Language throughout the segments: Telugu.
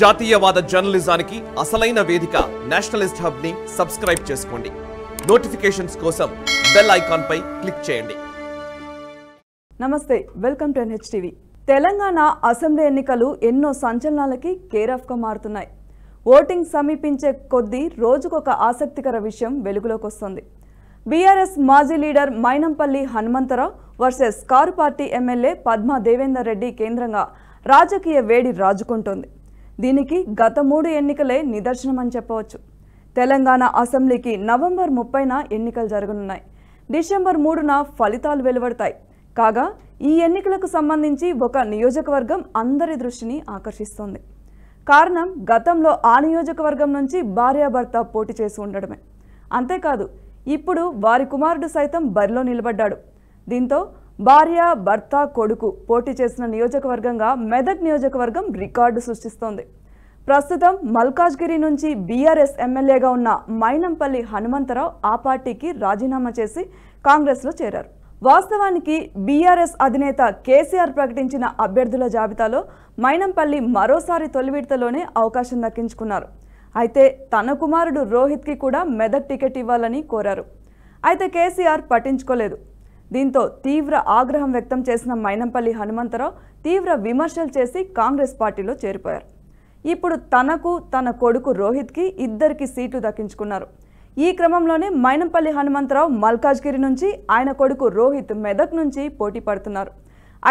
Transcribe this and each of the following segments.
జాతీయవాద జర్నలిజానికి అసలైన వేదిక నేషనలిస్ట్ హబ్ ని సబ్స్క్రైబ్ చేసుకోండి. నోటిఫికేషన్స్ కోసం బెల్ ఐకాన్ పై క్లిక్ చేయండి. నమస్తే, welcome to NH TV. Telangana assembly ఎన్నికలు ఎన్నో సంచలనాలకి కేరాఫ్ గా మారుతున్నాయి. ఓటింగ్ సమీపించే కొద్దీ రోజుకొక ఆసక్తికర విషయం వెలుగులోకి వస్తుంది. బీఆర్ఎస్ మాజీ leader Mainampalli Hanumantharao versus car party MLA Padma Devender Reddy కేంద్రంగా రాజకీయ వేడి రాజుకుంటోంది. దీనికి గత 3 ఎన్నికలే నిదర్శనం అని చెప్పవచ్చు. తెలంగాణ అసెంబ్లీకి నవంబర్ 30న ఎన్నికలు జరగనున్నాయి. డిసెంబర్ 3న ఫలితాలు వెలువడతాయి. కాగా ఈ ఎన్నికలకు సంబంధించి ఒక నియోజకవర్గం అందరి దృష్టిని ఆకర్షిస్తుంది. కారణం గతంలో ఆ నియోజకవర్గం నుంచి భార్యాభర్త పోటీ చేసి ఉండడమే. అంతేకాదు ఇప్పుడు వారి కుమారుడు సైతం బరిలో నిలబడ్డాడు. దీంతో భార్య భర్త కొడుకు పోటీ చేసిన నియోజకవర్గంగా మెదక్ నియోజకవర్గం రికార్డు సృష్టిస్తోంది. ప్రస్తుతం మల్కాజ్గిరి నుంచి బీఆర్ఎస్ ఎమ్మెల్యేగా ఉన్న मैनंपल्ली హనుమంతరావు ఆ పార్టీకి రాజీనామా చేసి కాంగ్రెస్లో చేరారు. వాస్తవానికి బీఆర్ఎస్ అధినేత కేసీఆర్ ప్రకటించిన అభ్యర్థుల జాబితాలో मैनंपल्ली మరోసారి తొలి విడతలోనే అవకాశం దక్కించుకున్నారు. అయితే తన కుమారుడు రోహిత్కి కూడా మెదక్ టికెట్ ఇవ్వాలని కోరారు. అయితే కేసీఆర్ పట్టించుకోలేదు. దీంతో తీవ్ర ఆగ్రహం వ్యక్తం చేసిన मैनंपल्ली హనుమంతరావు తీవ్ర విమర్శలు చేసి కాంగ్రెస్ పార్టీలో చేరిపోయారు. ఇప్పుడు తనకు తన కొడుకు రోహిత్కి ఇద్దరికి సీట్లు దక్కించుకున్నారు. ఈ క్రమంలోనే मैनंपल्ली హనుమంతరావు మల్కాజ్గిరి నుంచి, ఆయన కొడుకు రోహిత్ మెదక్ నుంచి పోటీ పడుతున్నారు.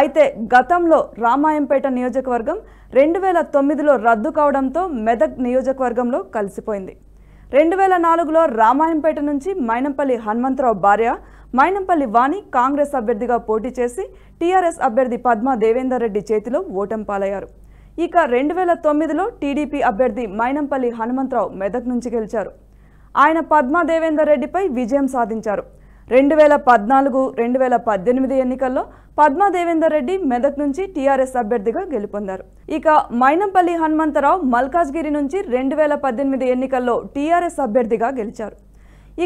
అయితే గతంలో రామాయంపేట నియోజకవర్గం 2009లో రద్దు కావడంతో మెదక్ నియోజకవర్గంలో కలిసిపోయింది. 2004లో రామాయంపేట నుంచి मैनंपल्ली హనుమంతరావు భార్య मैनंपल्ली వాణి కాంగ్రెస్ అభ్యర్థిగా పోటీ చేసి టీఆర్ఎస్ అభ్యర్థి పద్మా దేవేందర్ రెడ్డి చేతిలో ఓటమి పాలయ్యారు. ఇక 2009లో టీడీపీ అభ్యర్థి मैनंपल्ली హనుమంతరావు మెదక్ నుంచి గెలిచారు. ఆయన పద్మా దేవేందర్ రెడ్డిపై విజయం సాధించారు. 2014-2018 ఎన్నికల్లో పద్మా దేవేందర్ రెడ్డి మెదక్ నుంచి టీఆర్ఎస్ అభ్యర్థిగా గెలుపొందారు. ఇక मैनंपल्ली హనుమంతరావు మల్కాజ్గిరి నుంచి 2018 ఎన్నికల్లో టీఆర్ఎస్ అభ్యర్థిగా గెలిచారు.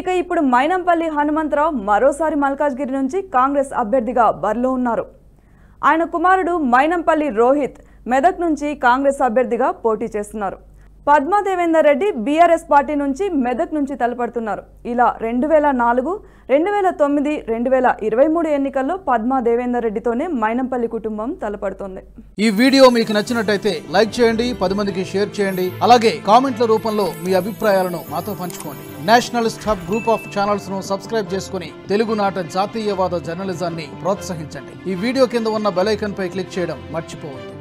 ఇక ఇప్పుడు मैनंपल्ली హనుమంతరావు మరోసారి మల్కాజ్గిరి నుంచి కాంగ్రెస్ అభ్యర్థిగా బరిలో ఉన్నారు. ఆయన కుమారుడు मैनंपल्ली రోహిత్ మెదక్ నుంచి కాంగ్రెస్ అభ్యర్థిగా పోటీ చేస్తున్నారు. పద్మా దేవేందర్ రెడ్డి బీఆర్ఎస్ పార్టీ నుంచి మెదక్ నుంచి తలపడుతున్నారు. ఇలా 2004, 2009, 2023 ఎన్నికల్లో పద్మా దేవేందర్ రెడ్డితోనే मैनंपल्ली కుటుంబం తలపడుతుంది. ఈ వీడియో మీకు నచ్చినట్లయితే లైక్ చేయండి, 10 మందికి షేర్ చేయండి. అలాగే కామెంట్ల రూపంలో మీ అభిప్రాయాలను మాతో పంచుకోండి. Nationalist hub group of channels ను సబ్స్క్రైబ్ చేసుకుని తెలుగునాట జాతీయవాద జర్నలిజాన్ని ప్రోత్సహించండి. ఈ వీడియో కింద ఉన్న బెల్ ఐకాన్ పై క్లిక్ చేయడం మర్చిపోవద్దు.